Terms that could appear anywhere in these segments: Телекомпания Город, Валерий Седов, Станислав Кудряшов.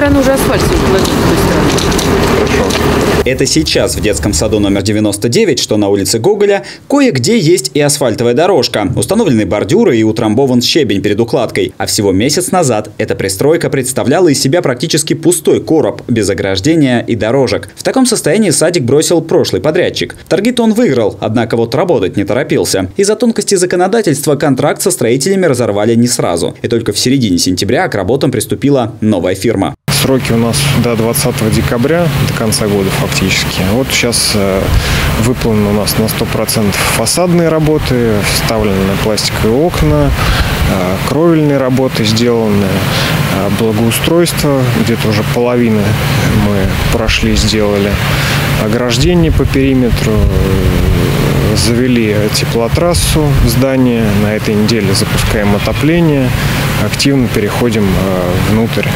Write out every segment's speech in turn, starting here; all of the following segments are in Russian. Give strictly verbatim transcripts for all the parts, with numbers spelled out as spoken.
стороны уже асфальт уложили, с той стороны. Это сейчас в детском саду номер девяносто девять, что на улице Гоголя, кое-где есть и асфальтовая дорожка, установлены бордюры и утрамбован щебень перед укладкой. А всего месяц назад эта пристройка представляла из себя практически пустой короб, без ограждения и дорожек. В таком состоянии садик бросил прошлый подрядчик. Торги-то он выиграл, однако вот работать не торопился. Из-за тонкости законодательства контракт со строителями разорвали не сразу. И только в середине сентября к работам приступила новая фирма. Сроки у нас до двадцатого декабря, до конца года фактически. Вот сейчас выполнены у нас на сто процентов фасадные работы, вставлены пластиковые окна, кровельные работы сделаны, благоустройство, где-то уже половину мы прошли, сделали, ограждение по периметру. Завели теплотрассу в здание, на этой неделе запускаем отопление, активно переходим внутрь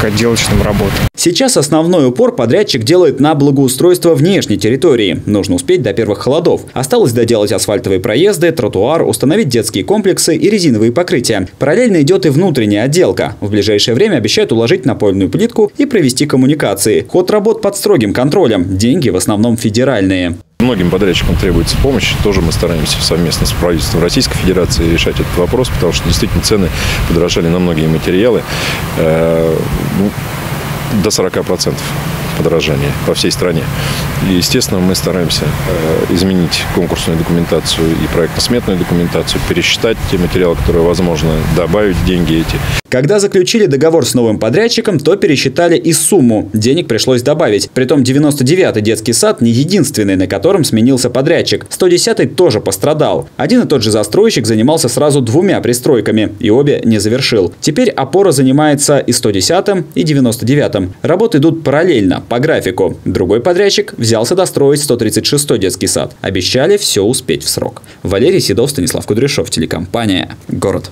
к отделочным работам. Сейчас основной упор подрядчик делает на благоустройство внешней территории. Нужно успеть до первых холодов. Осталось доделать асфальтовые проезды, тротуар, установить детские комплексы и резиновые покрытия. Параллельно идет и внутренняя отделка. В ближайшее время обещают уложить напольную плитку и провести коммуникации. Ход работ под строгим контролем. Деньги в основном федеральные. Многим подрядчикам требуется помощь. Тоже мы стараемся совместно с правительством Российской Федерации решать этот вопрос, потому что действительно цены подорожали на многие материалы. Э, ну, до сорока процентов подорожания по всей стране. И, естественно, мы стараемся э, изменить конкурсную документацию и проектно-сметную документацию, пересчитать те материалы, которые возможно, добавить деньги эти. Когда заключили договор с новым подрядчиком, то пересчитали и сумму. Денег пришлось добавить. Притом девяносто девятый детский сад не единственный, на котором сменился подрядчик. сто десятый тоже пострадал. Один и тот же застройщик занимался сразу двумя пристройками и обе не завершил. Теперь опора занимается и сто десятым, и девяносто девятым. Работы идут параллельно, по графику. Другой подрядчик взялся достроить сто тридцать шестой детский сад. Обещали все успеть в срок. Валерий Седов, Станислав Кудряшов, телекомпания «Город».